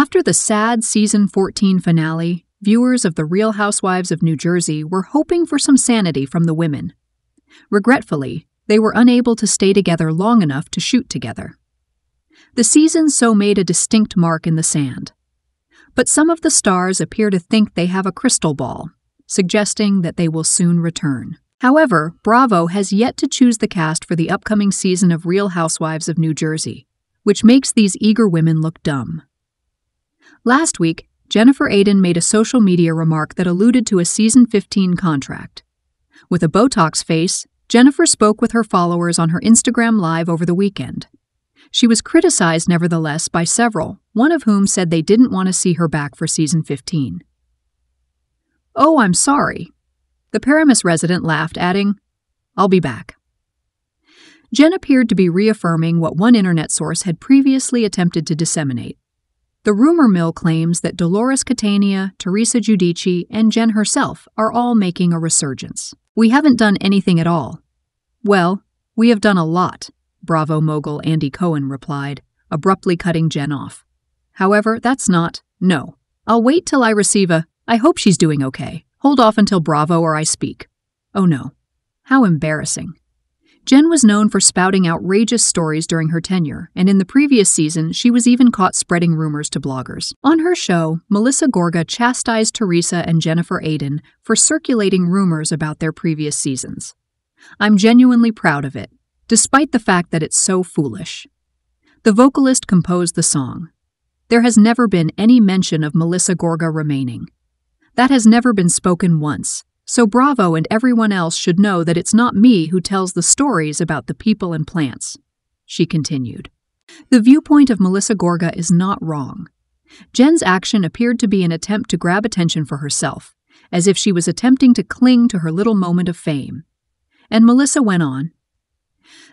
After the sad season 14 finale, viewers of The Real Housewives of New Jersey were hoping for some sanity from the women. Regretfully, they were unable to stay together long enough to shoot together. The season so made a distinct mark in the sand. But some of the stars appear to think they have a crystal ball, suggesting that they will soon return. However, Bravo has yet to choose the cast for the upcoming season of Real Housewives of New Jersey, which makes these eager women look dumb. Last week, Jennifer Aydin made a social media remark that alluded to a season 15 contract. With a Botox face, Jennifer spoke with her followers on her Instagram Live over the weekend. She was criticized nevertheless by several, one of whom said they didn't want to see her back for season 15. "Oh, I'm sorry," the Paramus resident laughed, adding, "I'll be back." Jen appeared to be reaffirming what one internet source had previously attempted to disseminate. The rumor mill claims that Dolores Catania, Teresa Giudice, and Jen herself are all making a resurgence. "We haven't done anything at all." "Well, we have done a lot," Bravo mogul Andy Cohen replied, abruptly cutting Jen off. "However, that's not, no. I'll wait till I receive a, I hope she's doing okay. Hold off until Bravo or I speak." Oh no. How embarrassing. Jen was known for spouting outrageous stories during her tenure, and in the previous season, she was even caught spreading rumors to bloggers. On her show, Melissa Gorga chastised Teresa and Jennifer Aydin for circulating rumors about their previous seasons. "I'm genuinely proud of it, despite the fact that it's so foolish." The vocalist composed the song. There has never been any mention of Melissa Gorga remaining. That has never been spoken once. So Bravo and everyone else should know that it's not me who tells the stories about the people and plants, she continued. The viewpoint of Melissa Gorga is not wrong. Jen's action appeared to be an attempt to grab attention for herself, as if she was attempting to cling to her little moment of fame. And Melissa went on.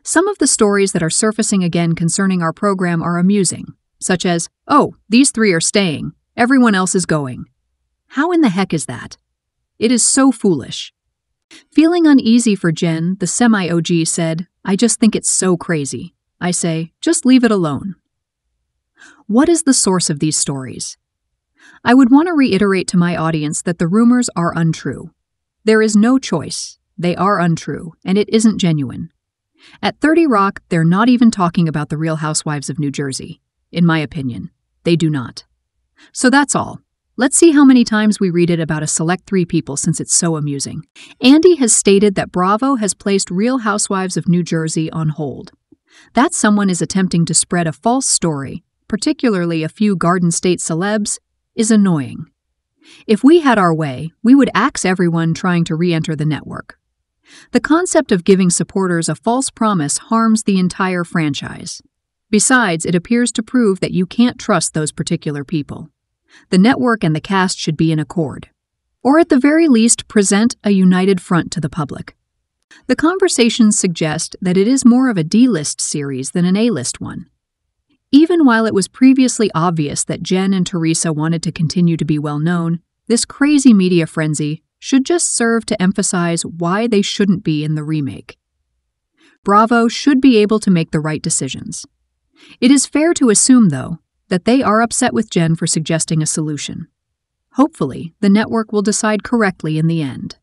"Some of the stories that are surfacing again concerning our program are amusing, such as, 'Oh, these three are staying, everyone else is going.' How in the heck is that? It is so foolish." Feeling uneasy for Jen, the semi-OG said, "I just think it's so crazy. I say, just leave it alone." What is the source of these stories? I would want to reiterate to my audience that the rumors are untrue. There is no choice. They are untrue, and it isn't genuine. At 30 Rock, they're not even talking about the Real Housewives of New Jersey. In my opinion, they do not. So that's all. Let's see how many times we read it about a select three people since it's so amusing. Andy has stated that Bravo has placed Real Housewives of New Jersey on hold. That someone is attempting to spread a false story, particularly a few Garden State celebs, is annoying. If we had our way, we would axe everyone trying to re-enter the network. The concept of giving supporters a false promise harms the entire franchise. Besides, it appears to prove that you can't trust those particular people. The network and the cast should be in accord, or at the very least present a united front to the public. The conversations suggest that it is more of a D-list series than an A-list one. Even while it was previously obvious that Jen and Teresa wanted to continue to be well known, this crazy media frenzy should just serve to emphasize why they shouldn't be in the remake. Bravo should be able to make the right decisions. It is fair to assume, though, that they are upset with Jen for suggesting a solution. Hopefully, the network will decide correctly in the end.